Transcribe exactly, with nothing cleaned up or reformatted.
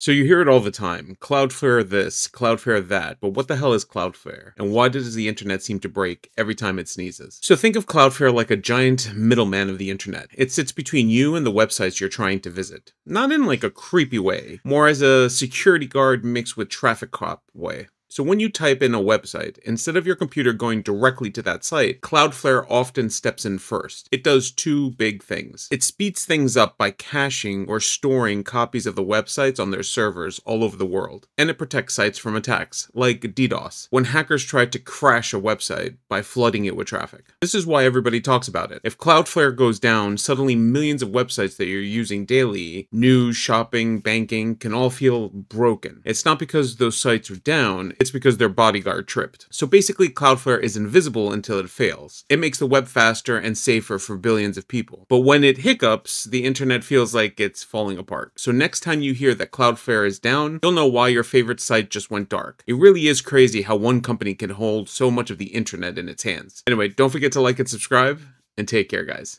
So you hear it all the time, Cloudflare this, Cloudflare that, but what the hell is Cloudflare? And why does the internet seem to break every time it sneezes? So think of Cloudflare like a giant middleman of the internet. It sits between you and the websites you're trying to visit. Not in like a creepy way, more as a security guard mixed with traffic cop way. So when you type in a website, instead of your computer going directly to that site, Cloudflare often steps in first. It does two big things. It speeds things up by caching or storing copies of the websites on their servers all over the world. And it protects sites from attacks, like DDoS, when hackers try to crash a website by flooding it with traffic. This is why everybody talks about it. If Cloudflare goes down, suddenly millions of websites that you're using daily, news, shopping, banking, can all feel broken. It's not because those sites are down. It's because their bodyguard tripped. So basically, Cloudflare is invisible until it fails. It makes the web faster and safer for billions of people. But when it hiccups, the internet feels like it's falling apart. So next time you hear that Cloudflare is down, you'll know why your favorite site just went dark. It really is crazy how one company can hold so much of the internet in its hands. Anyway, don't forget to like and subscribe, and take care, guys.